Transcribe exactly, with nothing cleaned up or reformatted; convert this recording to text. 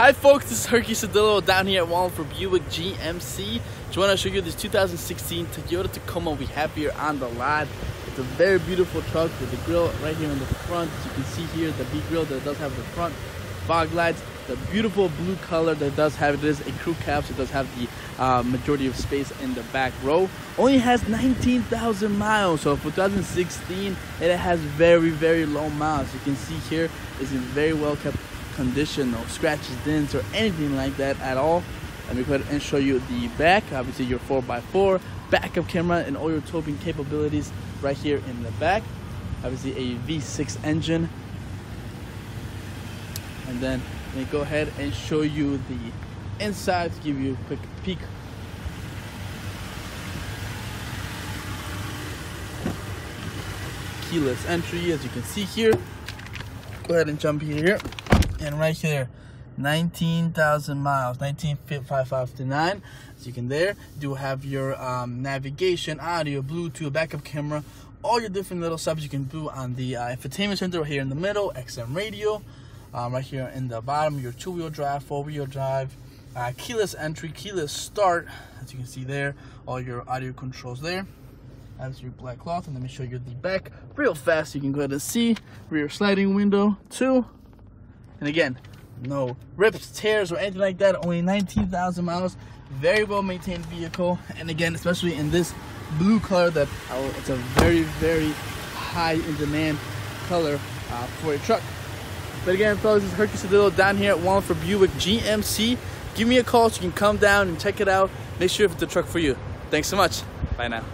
Hi folks, this is Herky Cedillo down here at Wallingford Buick G M C. Just want to show you this two thousand sixteen Toyota Tacoma we have here on the lot. It's a very beautiful truck with the grill right here in the front. As you can see here, the big grill that does have the front fog lights, the beautiful blue color that does have, it is a crew cab, so it does have the uh, majority of space in the back row. Only has nineteen thousand miles, so for two thousand sixteen, it has very, very low miles. You can see here, it's in very well kept condition, no scratches, dents, or anything like that at all. Let me go ahead and show you the back. Obviously your four by four, backup camera, and all your towing capabilities right here in the back. Obviously a V six engine. And then let me go ahead and show you the inside to give you a quick peek. Keyless entry, as you can see here. Go ahead and jump here. And right here, nineteen thousand miles, nineteen thousand five hundred fifty-nine. As you can there, you do have your um, navigation, audio, Bluetooth, backup camera, all your different little subs you can do on the uh, infotainment center right here in the middle, X M radio, um, right here in the bottom, your two-wheel drive, four-wheel drive, uh, keyless entry, keyless start, as you can see there, all your audio controls there. That's your black cloth, and let me show you the back real fast. You can go ahead and see rear sliding window too. And again, no rips, tears, or anything like that. Only nineteen thousand miles. Very well maintained vehicle. And again, especially in this blue color, that oh, it's a very, very high in demand color uh, for a truck. But again, fellas, this is Herky Cedillo down here at Wallingford Buick G M C. Give me a call so you can come down and check it out. Make sure if it's a truck for you. Thanks so much. Bye now.